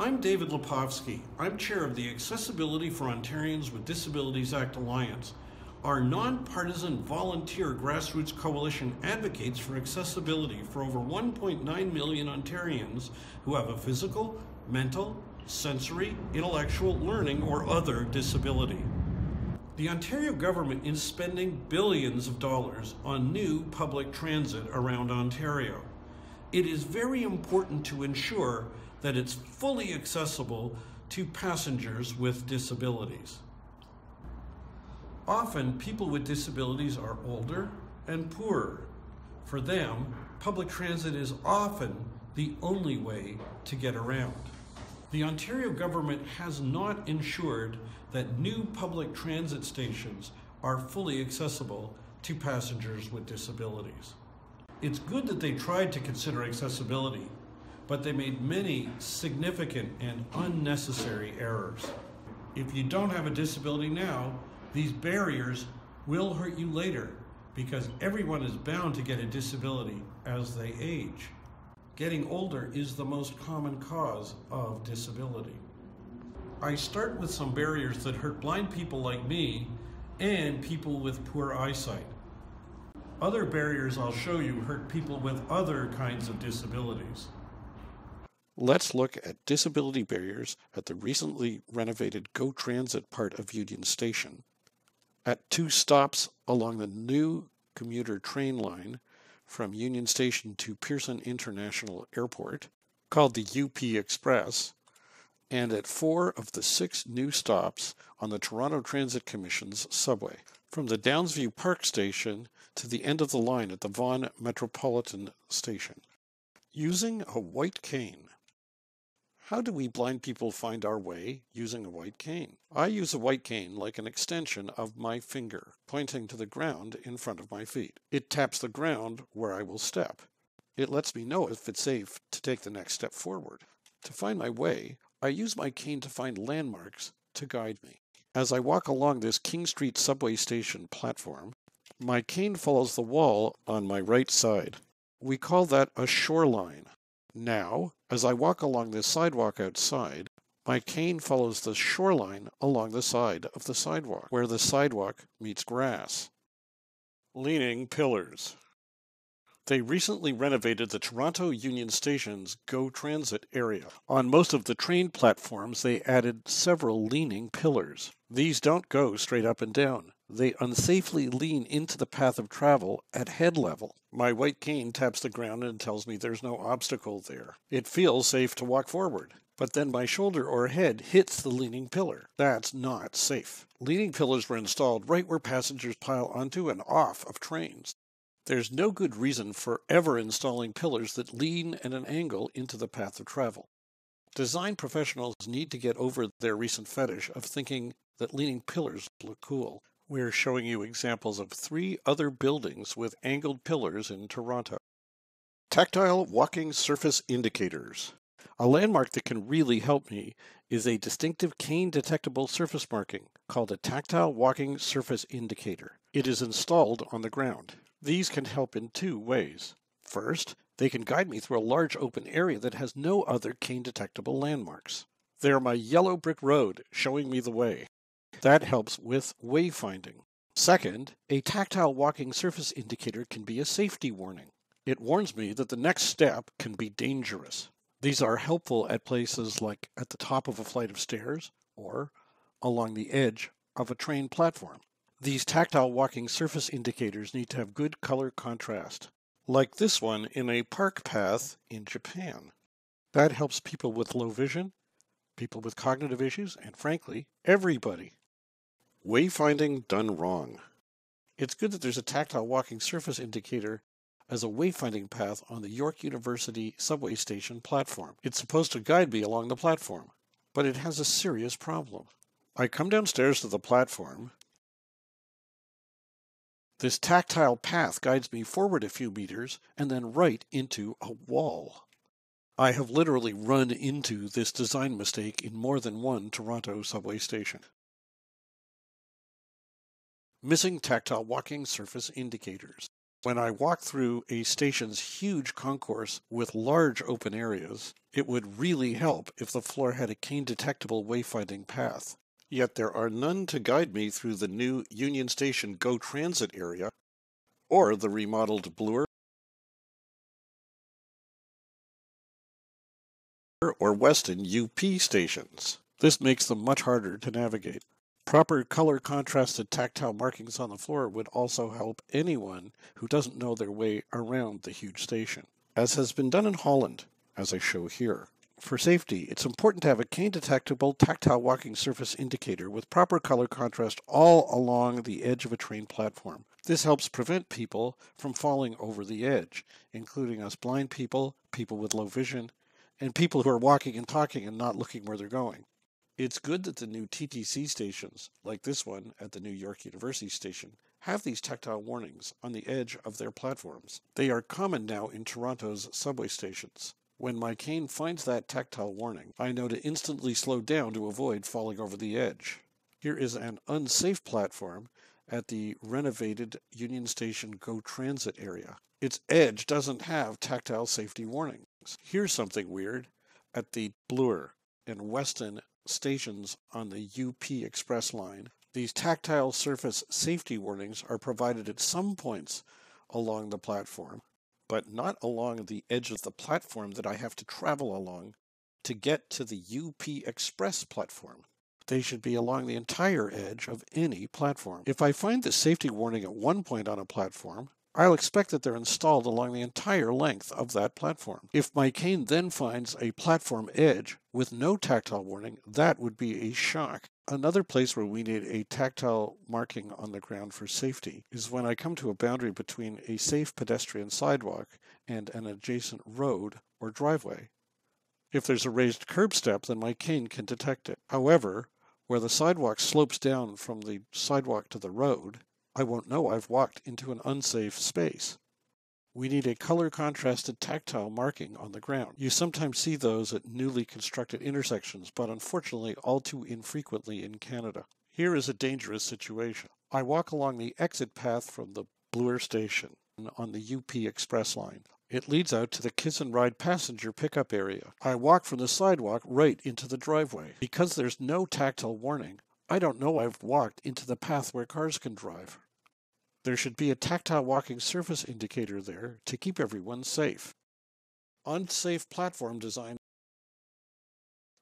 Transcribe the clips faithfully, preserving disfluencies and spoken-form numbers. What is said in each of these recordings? I'm David Lepofsky. I'm chair of the Accessibility for Ontarians with Disabilities Act Alliance. Our nonpartisan volunteer grassroots coalition advocates for accessibility for over one point nine million Ontarians who have a physical, mental, sensory, intellectual, learning, or other disability. The Ontario government is spending billions of dollars on new public transit around Ontario. It is very important to ensure that it's fully accessible to passengers with disabilities. Often, people with disabilities are older and poorer. For them, public transit is often the only way to get around. The Ontario government has not ensured that new public transit stations are fully accessible to passengers with disabilities. It's good that they tried to consider accessibility, but they made many significant and unnecessary errors. If you don't have a disability now, these barriers will hurt you later because everyone is bound to get a disability as they age. Getting older is the most common cause of disability. I start with some barriers that hurt blind people like me and people with poor eyesight. Other barriers I'll show you hurt people with other kinds of disabilities. Let's look at disability barriers at the recently renovated GO Transit part of Union Station. At two stops along the new commuter train line from Union Station to Pearson International Airport, called the U P Express, and at four of the six new stops on the Toronto Transit Commission's subway, from the Downsview Park Station to the end of the line at the Vaughan Metropolitan Station. Using a white cane. How do we blind people find our way using a white cane? I use a white cane like an extension of my finger, pointing to the ground in front of my feet. It taps the ground where I will step. It lets me know if it's safe to take the next step forward. To find my way, I use my cane to find landmarks to guide me. As I walk along this King Street subway station platform, my cane follows the wall on my right side. We call that a shoreline. Now, as I walk along this sidewalk outside, my cane follows the shoreline along the side of the sidewalk, where the sidewalk meets grass. Leaning pillars. They recently renovated the Toronto Union Station's GO Transit area. On most of the train platforms, they added several leaning pillars. These don't go straight up and down. They unsafely lean into the path of travel at head level. My white cane taps the ground and tells me there's no obstacle there. It feels safe to walk forward, but then my shoulder or head hits the leaning pillar. That's not safe. Leaning pillars were installed right where passengers pile onto and off of trains. There's no good reason for ever installing pillars that lean at an angle into the path of travel. Design professionals need to get over their recent fetish of thinking that leaning pillars look cool. We're showing you examples of three other buildings with angled pillars in Toronto. Tactile walking surface indicators. A landmark that can really help me is a distinctive cane-detectable surface marking called a tactile walking surface indicator. It is installed on the ground. These can help in two ways. First, they can guide me through a large open area that has no other cane-detectable landmarks. They're my yellow brick road showing me the way. That helps with wayfinding. Second, a tactile walking surface indicator can be a safety warning. It warns me that the next step can be dangerous. These are helpful at places like at the top of a flight of stairs or along the edge of a train platform. These tactile walking surface indicators need to have good color contrast, like this one in a park path in Japan. That helps people with low vision, people with cognitive issues, and frankly, everybody. Wayfinding done wrong. It's good that there's a tactile walking surface indicator as a wayfinding path on the York University subway station platform. It's supposed to guide me along the platform, but it has a serious problem. I come downstairs to the platform. This tactile path guides me forward a few meters and then right into a wall. I have literally run into this design mistake in more than one Toronto subway station. Missing tactile walking surface indicators. When I walk through a station's huge concourse with large open areas, It would really help if the floor had a cane detectable wayfinding path. Yet there are none to guide me through the new Union Station GO Transit area, or the remodeled Bloor, or Weston U P stations. This makes them much harder to navigate. Proper color-contrasted tactile markings on the floor would also help anyone who doesn't know their way around the huge station, as has been done in Holland, as I show here. For safety, it's important to have a cane-detectable tactile walking surface indicator with proper color contrast all along the edge of a train platform. This helps prevent people from falling over the edge, including us blind people, people with low vision, and people who are walking and talking and not looking where they're going. It's good that the new T T C stations, like this one at the New York University station, have these tactile warnings on the edge of their platforms. They are common now in Toronto's subway stations. When my cane finds that tactile warning, I know to instantly slow down to avoid falling over the edge. Here is an unsafe platform at the renovated Union Station GO Transit area. Its edge doesn't have tactile safety warnings. Here's something weird at the Bloor and Weston stations on the U P Express line. These tactile surface safety warnings are provided at some points along the platform, but not along the edge of the platform that I have to travel along to get to the U P Express platform. They should be along the entire edge of any platform. If I find the safety warning at one point on a platform, I'll expect that they're installed along the entire length of that platform. If my cane then finds a platform edge with no tactile warning, that would be a shock. Another place where we need a tactile marking on the ground for safety is when I come to a boundary between a safe pedestrian sidewalk and an adjacent road or driveway. If there's a raised curb step, then my cane can detect it. However, where the sidewalk slopes down from the sidewalk to the road, I won't know I've walked into an unsafe space. We need a color-contrasted tactile marking on the ground. You sometimes see those at newly constructed intersections, but unfortunately all too infrequently in Canada. Here is a dangerous situation. I walk along the exit path from the Bloor station on the U P Express line. It leads out to the Kiss and Ride passenger pickup area. I walk from the sidewalk right into the driveway. Because there's no tactile warning, I don't know I've walked into the path where cars can drive. There should be a tactile walking surface indicator there to keep everyone safe. Unsafe platform design.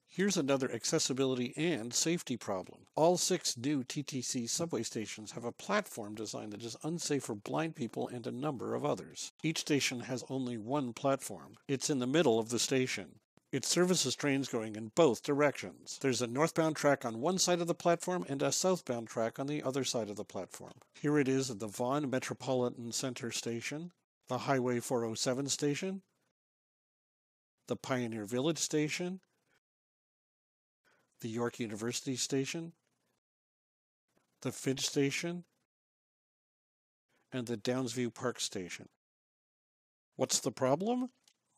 Here's another accessibility and safety problem. All six new T T C subway stations have a platform design that is unsafe for blind people and a number of others. Each station has only one platform. It's in the middle of the station. It services trains going in both directions. There's a northbound track on one side of the platform and a southbound track on the other side of the platform. Here it is at the Vaughan Metropolitan Center station, the Highway four oh seven station, the Pioneer Village station, the York University station, the Finch station, and the Downsview Park station. What's the problem?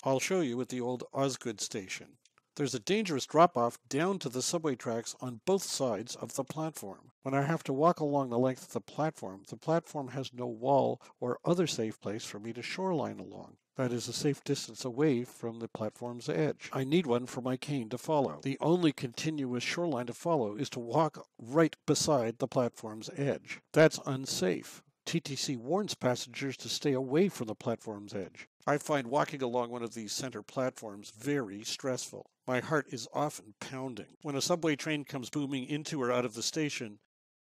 I'll show you at the old Osgoode station. There's a dangerous drop-off down to the subway tracks on both sides of the platform. When I have to walk along the length of the platform, the platform has no wall or other safe place for me to shoreline along. That is a safe distance away from the platform's edge. I need one for my cane to follow. The only continuous shoreline to follow is to walk right beside the platform's edge. That's unsafe. T T C warns passengers to stay away from the platform's edge. I find walking along one of these center platforms very stressful. My heart is often pounding. When a subway train comes booming into or out of the station,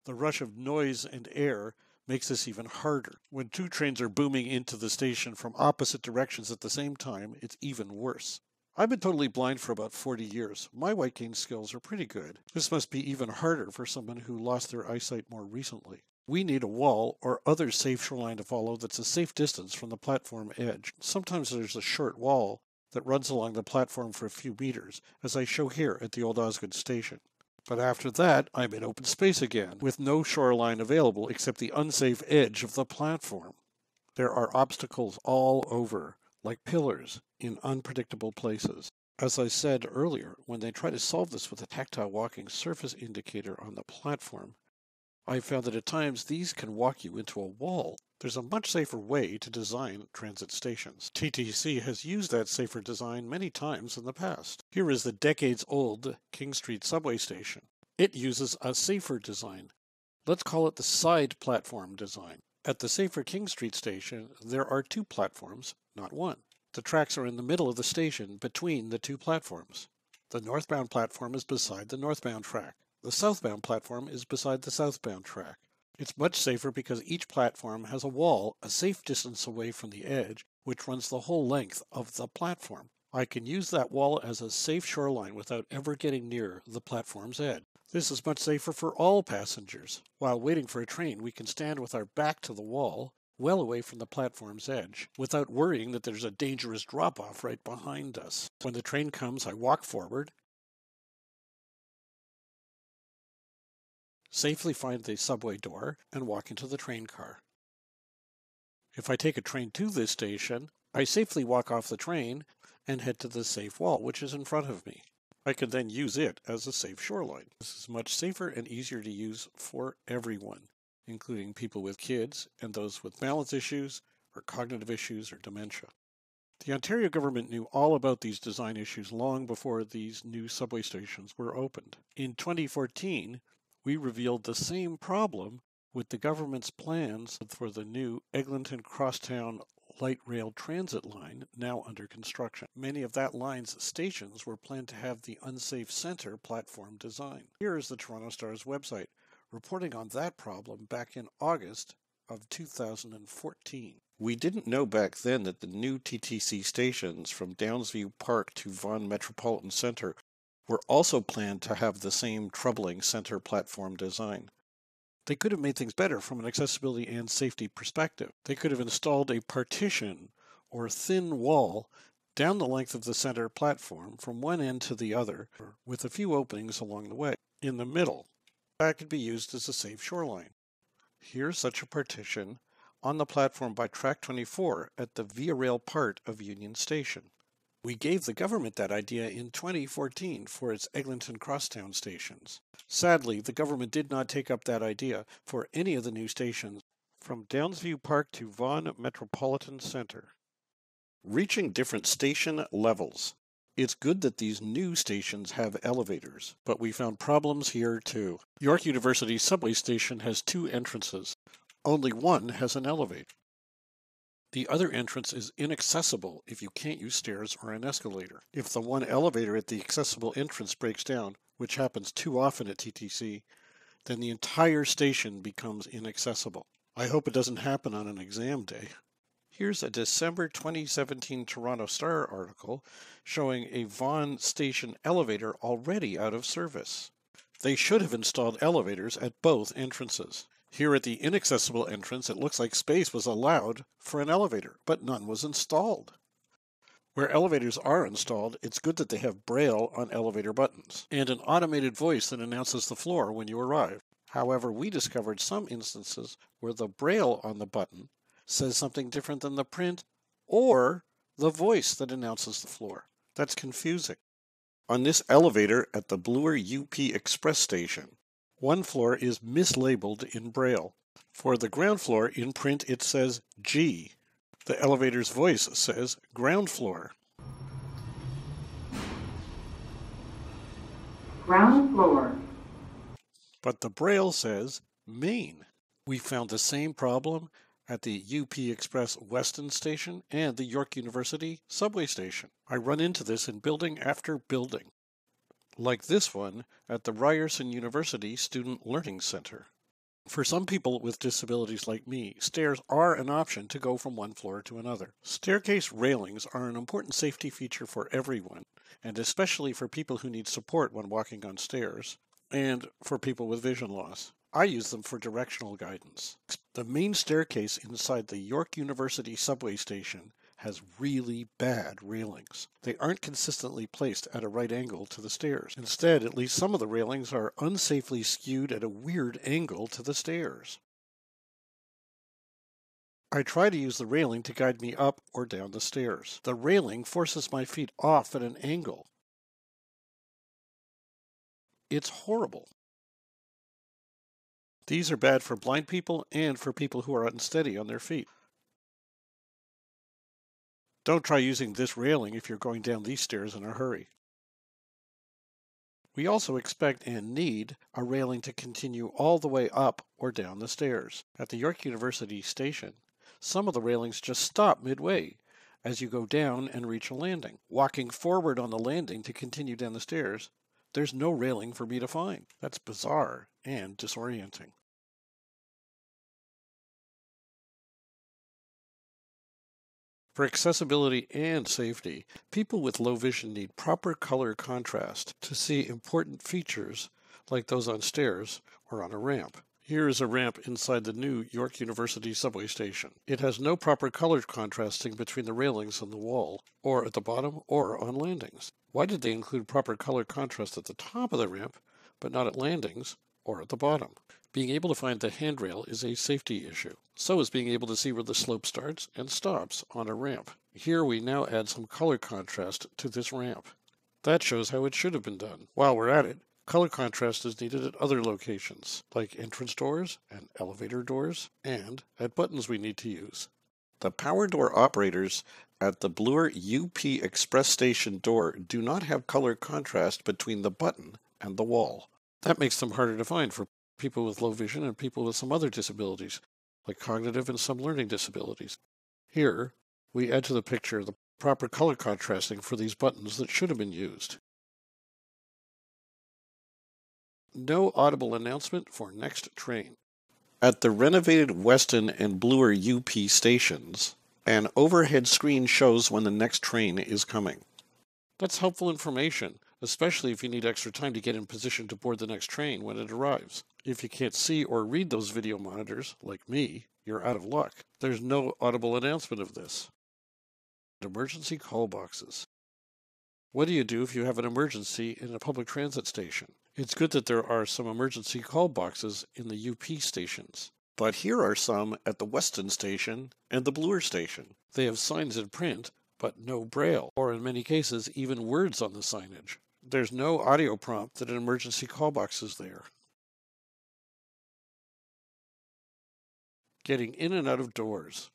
the rush of noise and air makes this even harder. When two trains are booming into the station from opposite directions at the same time, it's even worse. I've been totally blind for about forty years. My white cane skills are pretty good. This must be even harder for someone who lost their eyesight more recently. We need a wall or other safe shoreline to follow that's a safe distance from the platform edge. Sometimes there's a short wall that runs along the platform for a few meters, as I show here at the old Osgoode station. But after that, I'm in open space again, with no shoreline available except the unsafe edge of the platform. There are obstacles all over, like pillars, in unpredictable places. As I said earlier, when they try to solve this with a tactile walking surface indicator on the platform, I found that at times these can walk you into a wall. There's a much safer way to design transit stations. T T C has used that safer design many times in the past. Here is the decades-old King Street subway station. It uses a safer design. Let's call it the side platform design. At the safer King Street station, there are two platforms, not one. The tracks are in the middle of the station between the two platforms. The northbound platform is beside the northbound track. The southbound platform is beside the southbound track. It's much safer because each platform has a wall a safe distance away from the edge, which runs the whole length of the platform. I can use that wall as a safe shoreline without ever getting near the platform's edge. This is much safer for all passengers. While waiting for a train, we can stand with our back to the wall, well away from the platform's edge, without worrying that there's a dangerous drop-off right behind us. When the train comes, I walk forward, safely find the subway door, and walk into the train car. If I take a train to this station, I safely walk off the train and head to the safe wall, which is in front of me. I can then use it as a safe shoreline. This is much safer and easier to use for everyone, including people with kids and those with balance issues or cognitive issues or dementia. The Ontario government knew all about these design issues long before these new subway stations were opened. In twenty fourteen, we revealed the same problem with the government's plans for the new Eglinton-Crosstown light rail transit line now under construction. Many of that line's stations were planned to have the unsafe center platform design. Here is the Toronto Star's website reporting on that problem back in August of two thousand fourteen. We didn't know back then that the new T T C stations from Downsview Park to Vaughan Metropolitan Centre were also planned to have the same troubling center platform design. They could have made things better from an accessibility and safety perspective. They could have installed a partition or thin wall down the length of the center platform from one end to the other, with a few openings along the way. In the middle, that could be used as a safe shoreline. Here's such a partition on the platform by track twenty-four at the Via Rail part of Union Station. We gave the government that idea in twenty fourteen for its Eglinton-Crosstown stations. Sadly, the government did not take up that idea for any of the new stations from Downsview Park to Vaughan Metropolitan Centre. Reaching different station levels. It's good that these new stations have elevators, but we found problems here too. York University subway station has two entrances. Only one has an elevator. The other entrance is inaccessible if you can't use stairs or an escalator. If the one elevator at the accessible entrance breaks down, which happens too often at T T C, then the entire station becomes inaccessible. I hope it doesn't happen on an exam day. Here's a December twenty seventeen Toronto Star article showing a Vaughan station elevator already out of service. They should have installed elevators at both entrances. Here at the inaccessible entrance, it looks like space was allowed for an elevator, but none was installed. Where elevators are installed, it's good that they have braille on elevator buttons and an automated voice that announces the floor when you arrive. However, we discovered some instances where the braille on the button says something different than the print or the voice that announces the floor. That's confusing. On this elevator at the Bloor U P Express station, one floor is mislabeled in braille. For the ground floor, in print it says G. The elevator's voice says ground floor. Ground floor. But the braille says main. We found the same problem at the U P Express Weston station and the York University subway station. I run into this in building after building, like this one at the Ryerson University Student Learning Center. For some people with disabilities like me, stairs are an option to go from one floor to another. Staircase railings are an important safety feature for everyone, and especially for people who need support when walking on stairs, and for people with vision loss. I use them for directional guidance. The main staircase inside the York University subway station has really bad railings. They aren't consistently placed at a right angle to the stairs. Instead, at least some of the railings are unsafely skewed at a weird angle to the stairs. I try to use the railing to guide me up or down the stairs. The railing forces my feet off at an angle. It's horrible. These are bad for blind people and for people who are unsteady on their feet. Don't try using this railing if you're going down these stairs in a hurry. We also expect and need a railing to continue all the way up or down the stairs. At the York University station, some of the railings just stop midway as you go down and reach a landing. Walking forward on the landing to continue down the stairs, there's no railing for me to find. That's bizarre and disorienting. For accessibility and safety, people with low vision need proper color contrast to see important features like those on stairs or on a ramp. Here is a ramp inside the new York University subway station. It has no proper color contrasting between the railings and the wall, or at the bottom, or on landings. Why did they include proper color contrast at the top of the ramp, but not at landings or at the bottom? Being able to find the handrail is a safety issue. So is being able to see where the slope starts and stops on a ramp. Here we now add some color contrast to this ramp. That shows how it should have been done. While we're at it, color contrast is needed at other locations, like entrance doors and elevator doors, and at buttons we need to use. The power door operators at the Bloor U P Express station door do not have color contrast between the button and the wall. That makes them harder to find for people with low vision and people with some other disabilities, like cognitive and some learning disabilities. Here, we add to the picture the proper color contrasting for these buttons that should have been used. No audible announcement for next train. At the renovated Weston and Bloor U P stations, an overhead screen shows when the next train is coming. That's helpful information, especially if you need extra time to get in position to board the next train when it arrives. If you can't see or read those video monitors, like me, you're out of luck. There's no audible announcement of this. Emergency call boxes. What do you do if you have an emergency in a public transit station? It's good that there are some emergency call boxes in the U P stations, but here are some at the Weston station and the Bloor station. They have signs in print, but no braille, or in many cases, even words on the signage. There's no audio prompt that an emergency call box is there. Getting in and out of doors.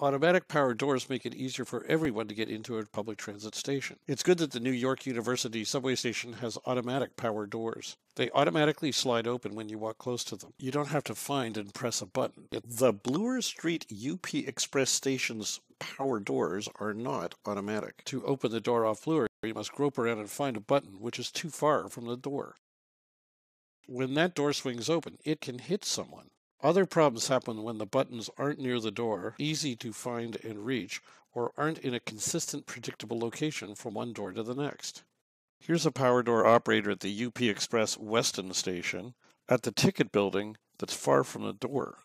Automatic power doors make it easier for everyone to get into a public transit station. It's good that the New York University subway station has automatic power doors. They automatically slide open when you walk close to them. You don't have to find and press a button. The Bloor Street U P Express station's power doors are not automatic. To open the door off Bloor, you must grope around and find a button which is too far from the door. When that door swings open, it can hit someone. Other problems happen when the buttons aren't near the door, easy to find and reach, or aren't in a consistent, predictable location from one door to the next. Here's a power door operator at the U P Express Weston station at the ticket building that's far from the door.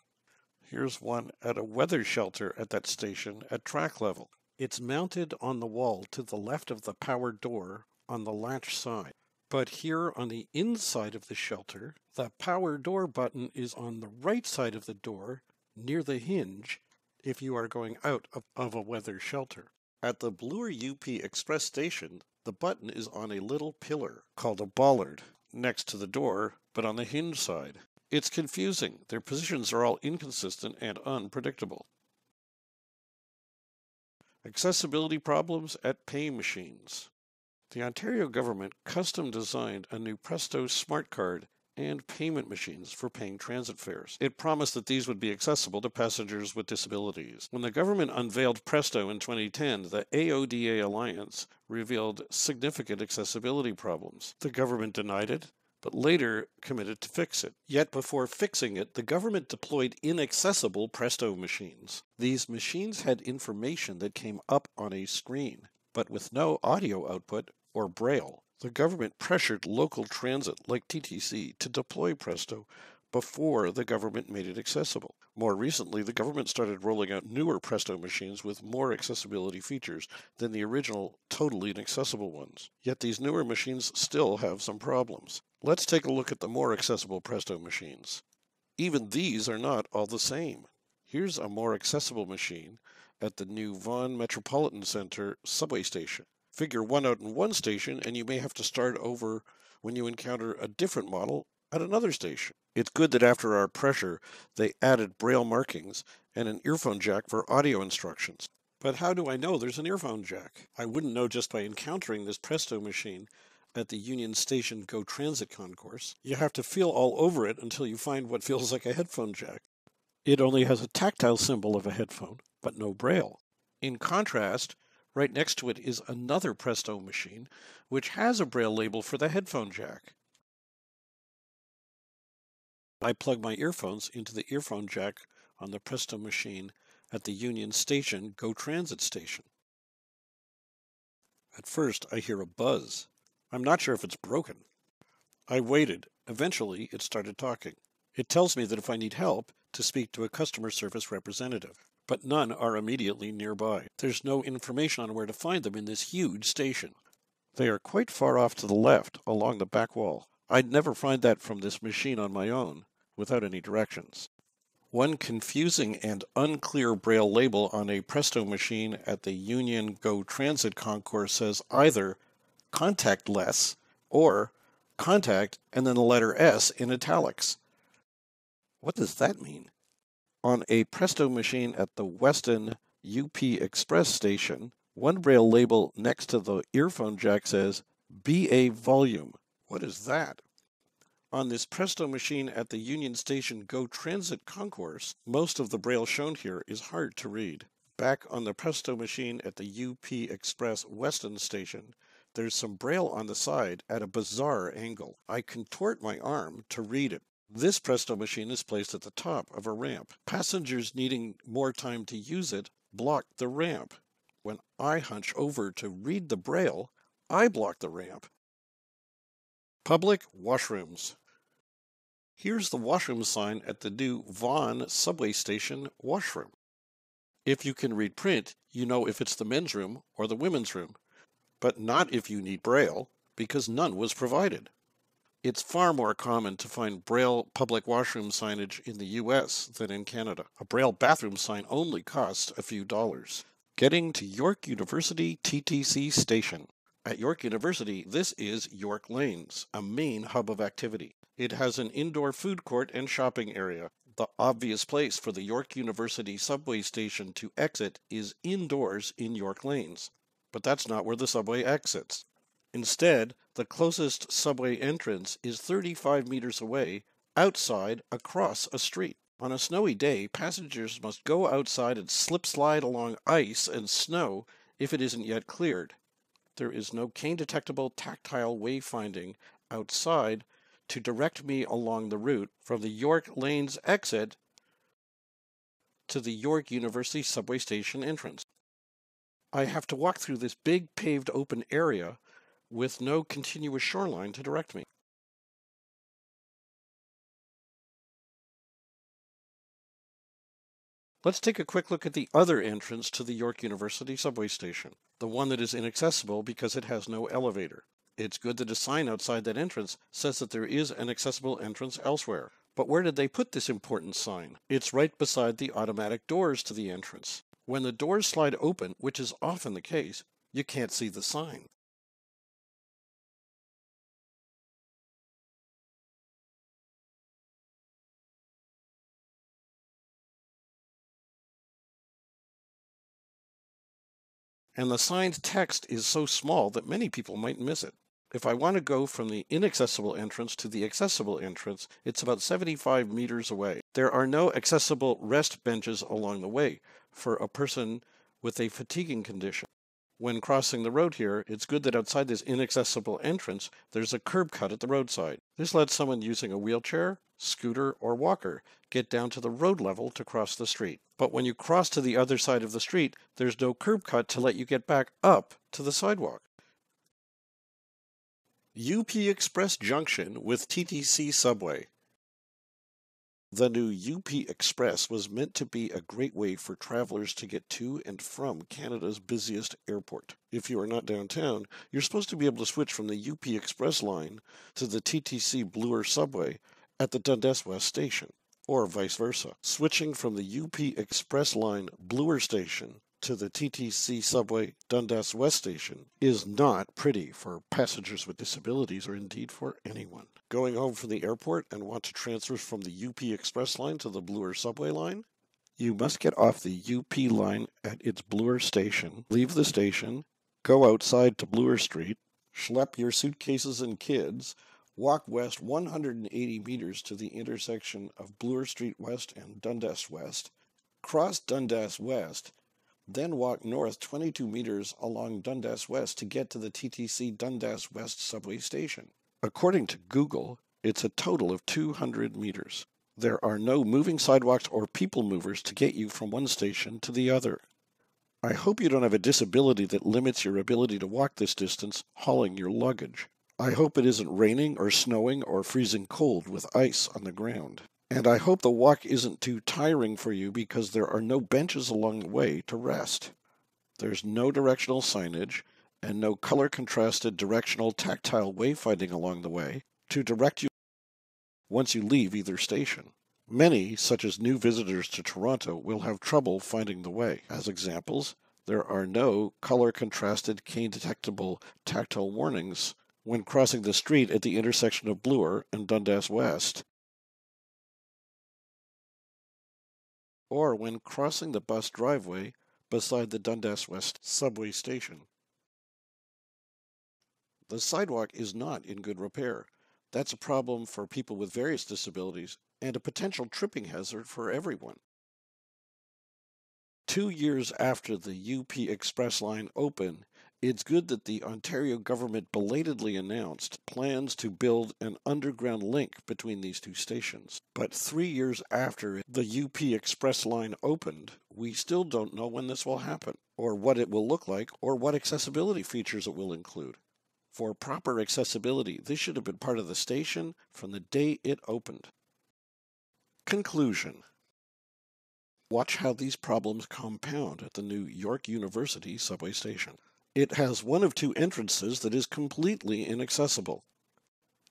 Here's one at a weather shelter at that station at track level. It's mounted on the wall to the left of the power door on the latch side. But here on the inside of the shelter, the power door button is on the right side of the door, near the hinge, if you are going out of, of a weather shelter. At the Bloor U P Express station, the button is on a little pillar, called a bollard, next to the door, but on the hinge side. It's confusing. Their positions are all inconsistent and unpredictable. Accessibility problems at pay machines. The Ontario government custom designed a new Presto smart card and payment machines for paying transit fares. It promised that these would be accessible to passengers with disabilities. When the government unveiled Presto in twenty ten, the A O D A Alliance revealed significant accessibility problems. The government denied it, but later committed to fix it. Yet before fixing it, the government deployed inaccessible Presto machines. These machines had information that came up on a screen, but with no audio output or braille. The government pressured local transit like T T C to deploy Presto before the government made it accessible. More recently, the government started rolling out newer Presto machines with more accessibility features than the original totally inaccessible ones. Yet these newer machines still have some problems. Let's take a look at the more accessible Presto machines. Even these are not all the same. Here's a more accessible machine at the new Vaughan Metropolitan Center subway station. Figure one out in one station, and you may have to start over when you encounter a different model at another station. It's good that after our pressure, they added braille markings and an earphone jack for audio instructions. But how do I know there's an earphone jack? I wouldn't know just by encountering this Presto machine at the Union Station GO Transit concourse. You have to feel all over it until you find what feels like a headphone jack. It only has a tactile symbol of a headphone, but no braille. In contrast, right next to it is another Presto machine, which has a braille label for the headphone jack. I plug my earphones into the earphone jack on the Presto machine at the Union Station GO Transit station. At first, I hear a buzz. I'm not sure if it's broken. I waited. Eventually, it started talking. It tells me that if I need help, to speak to a customer service representative, but none are immediately nearby. There's no information on where to find them in this huge station. They are quite far off to the left, along the back wall. I'd never find that from this machine on my own, without any directions. One confusing and unclear braille label on a Presto machine at the Union GO Transit concourse says either contactless or contact and then the letter S in italics. What does that mean? On a Presto machine at the Weston U P Express station, one braille label next to the earphone jack says B A volume. What is that? On this Presto machine at the Union Station GO Transit concourse, most of the braille shown here is hard to read. Back on the Presto machine at the U P Express Weston station, there's some braille on the side at a bizarre angle. I contort my arm to read it. This Presto machine is placed at the top of a ramp. Passengers needing more time to use it block the ramp. When I hunch over to read the braille, I block the ramp. Public washrooms. Here's the washroom sign at the new Vaughan subway station washroom. If you can read print, you know if it's the men's room or the women's room, but not if you need braille, because none was provided. It's far more common to find braille public washroom signage in the U S than in Canada. A braille bathroom sign only costs a few dollars. Getting to York University T T C station. At York University, this is York Lanes, a main hub of activity. It has an indoor food court and shopping area. The obvious place for the York University subway station to exit is indoors in York Lanes, but that's not where the subway exits. Instead, the closest subway entrance is thirty-five meters away, outside, across a street. On a snowy day, passengers must go outside and slip-slide along ice and snow if it isn't yet cleared. There is no cane-detectable tactile wayfinding outside to direct me along the route from the York Lanes exit to the York University subway station entrance. I have to walk through this big paved open area with no continuous shoreline to direct me. Let's take a quick look at the other entrance to the York University subway station, the one that is inaccessible because it has no elevator. It's good that a sign outside that entrance says that there is an accessible entrance elsewhere. But where did they put this important sign? It's right beside the automatic doors to the entrance. When the doors slide open, which is often the case, you can't see the sign. And the signed text is so small that many people might miss it. If I want to go from the inaccessible entrance to the accessible entrance, it's about seventy-five meters away. There are no accessible rest benches along the way for a person with a fatiguing condition. When crossing the road here, it's good that outside this inaccessible entrance, there's a curb cut at the roadside. This lets someone using a wheelchair, scooter, or walker get down to the road level to cross the street. But when you cross to the other side of the street, there's no curb cut to let you get back up to the sidewalk. U P Express Junction with T T C Subway. The new U P Express was meant to be a great way for travelers to get to and from Canada's busiest airport. If you are not downtown, you're supposed to be able to switch from the U P Express line to the T T C Bloor subway at the Dundas West station, or vice versa. Switching from the U P Express line Bloor station to the T T C subway Dundas West station is not pretty for passengers with disabilities or indeed for anyone. Going home from the airport and want to transfer from the U P Express line to the Bloor subway line? You must get off the U P line at its Bloor station, leave the station, go outside to Bloor Street, schlep your suitcases and kids, walk west one hundred eighty meters to the intersection of Bloor Street West and Dundas West, cross Dundas West, then walk north twenty-two meters along Dundas West to get to the T T C Dundas West subway station. According to Google, it's a total of two hundred meters. There are no moving sidewalks or people movers to get you from one station to the other. I hope you don't have a disability that limits your ability to walk this distance hauling your luggage. I hope it isn't raining or snowing or freezing cold with ice on the ground. And I hope the walk isn't too tiring for you because there are no benches along the way to rest. There's no directional signage and no color-contrasted directional tactile wayfinding along the way to direct you once you leave either station. Many, such as new visitors to Toronto, will have trouble finding the way. As examples, there are no color-contrasted cane-detectable tactile warnings when crossing the street at the intersection of Bloor and Dundas West, or when crossing the bus driveway beside the Dundas West subway station. The sidewalk is not in good repair. That's a problem for people with various disabilities and a potential tripping hazard for everyone. Two years after the U P Express line opened, it's good that the Ontario government belatedly announced plans to build an underground link between these two stations. But three years after the U P Express line opened, we still don't know when this will happen, or what it will look like, or what accessibility features it will include. For proper accessibility, this should have been part of the station from the day it opened. Conclusion. Watch how these problems compound at the new York University subway station. It has one of two entrances that is completely inaccessible.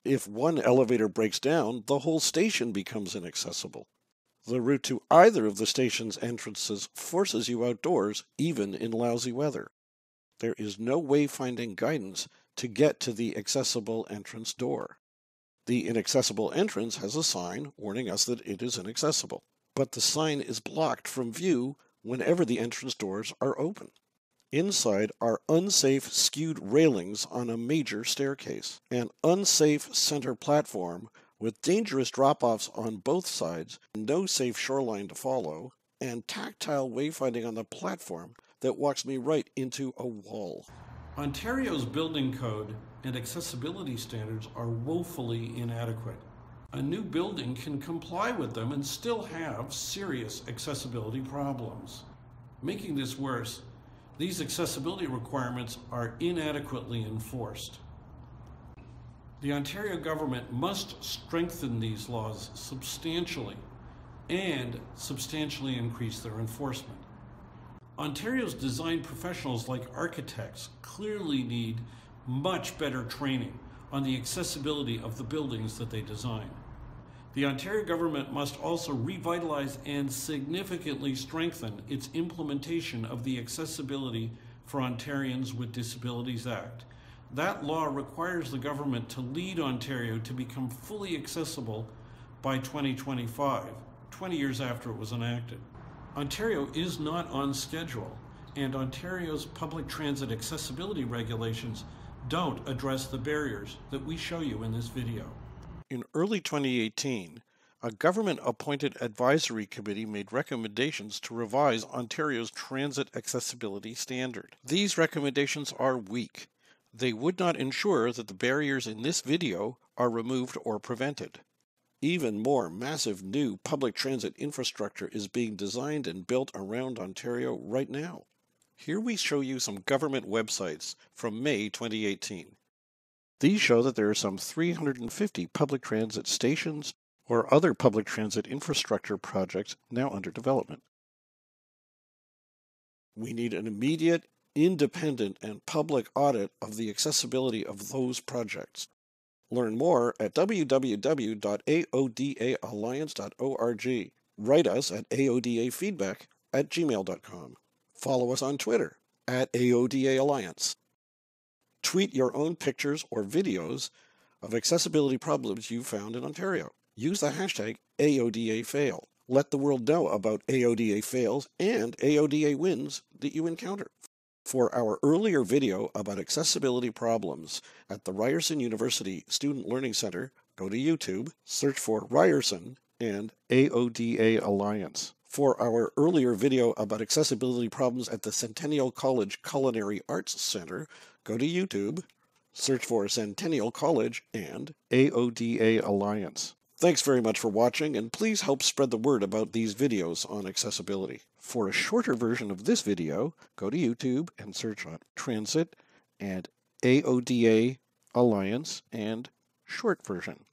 If one elevator breaks down, the whole station becomes inaccessible. The route to either of the station's entrances forces you outdoors, even in lousy weather. There is no wayfinding guidance to get to the accessible entrance door. The inaccessible entrance has a sign warning us that it is inaccessible, but the sign is blocked from view whenever the entrance doors are open. Inside are unsafe skewed railings on a major staircase, an unsafe center platform with dangerous drop-offs on both sides, no safe shoreline to follow, and tactile wayfinding on the platform that walks me right into a wall. Ontario's building code and accessibility standards are woefully inadequate. A new building can comply with them and still have serious accessibility problems. Making this worse, these accessibility requirements are inadequately enforced. The Ontario government must strengthen these laws substantially and substantially increase their enforcement. Ontario's design professionals like architects clearly need much better training on the accessibility of the buildings that they design. The Ontario government must also revitalize and significantly strengthen its implementation of the Accessibility for Ontarians with Disabilities Act. That law requires the government to lead Ontario to become fully accessible by twenty twenty-five, twenty years after it was enacted. Ontario is not on schedule, and Ontario's public transit accessibility regulations don't address the barriers that we show you in this video. In early twenty eighteen, a government-appointed advisory committee made recommendations to revise Ontario's transit accessibility standard. These recommendations are weak. They would not ensure that the barriers in this video are removed or prevented. Even more massive new public transit infrastructure is being designed and built around Ontario right now. Here we show you some government websites from May twenty eighteen. These show that there are some three hundred fifty public transit stations or other public transit infrastructure projects now under development. We need an immediate, independent, and public audit of the accessibility of those projects. Learn more at w w w dot a o d a alliance dot org. Write us at aodafeedback at gmail dot com. Follow us on Twitter at A O D A Alliance. Tweet your own pictures or videos of accessibility problems you found in Ontario. Use the hashtag A O D A fail. Let the world know about A O D A fails and A O D A wins that you encounter. For our earlier video about accessibility problems at the Ryerson University Student Learning Center, go to YouTube, search for Ryerson and A O D A Alliance. For our earlier video about accessibility problems at the Centennial College Culinary Arts Center, go to YouTube, search for Centennial College and A O D A Alliance. Thanks very much for watching, and please help spread the word about these videos on accessibility. For a shorter version of this video, go to YouTube and search on Transit and A O D A Alliance and short version.